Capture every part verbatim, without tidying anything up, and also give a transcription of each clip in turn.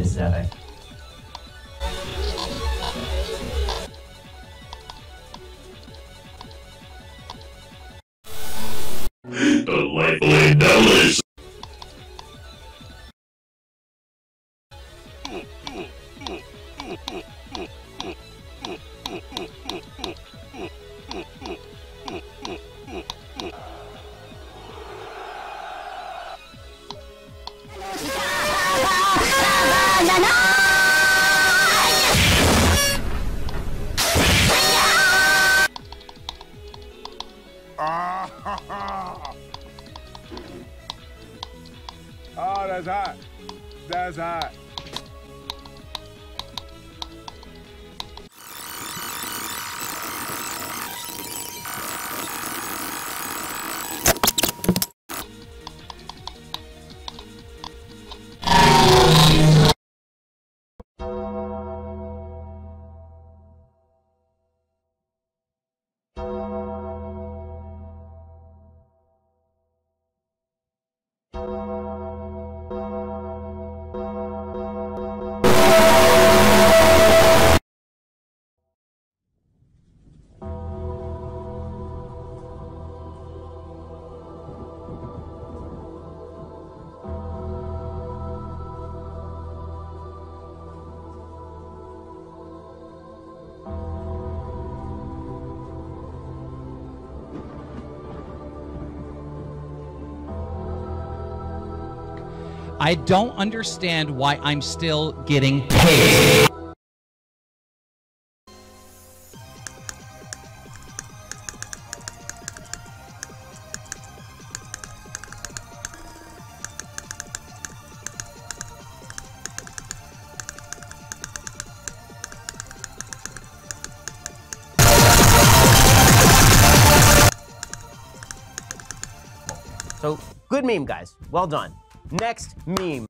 is that I... Delightfully devilish. Oh, that's hot. That's hot. I don't understand why I'm still getting paid. So, good meme, guys. Well done. Next meme.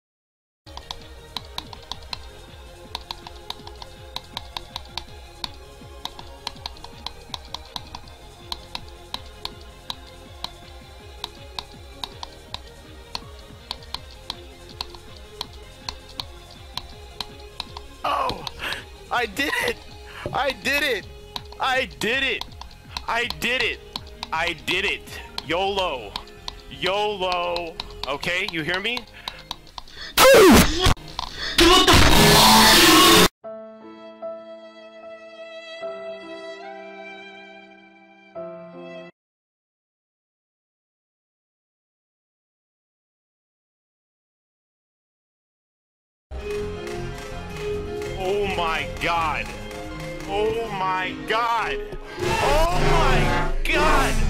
Oh, I did it. I did it. I did it. I did it. I did it. YOLO. YOLO. Okay, you hear me? Oh my God. Oh my God. Oh my God.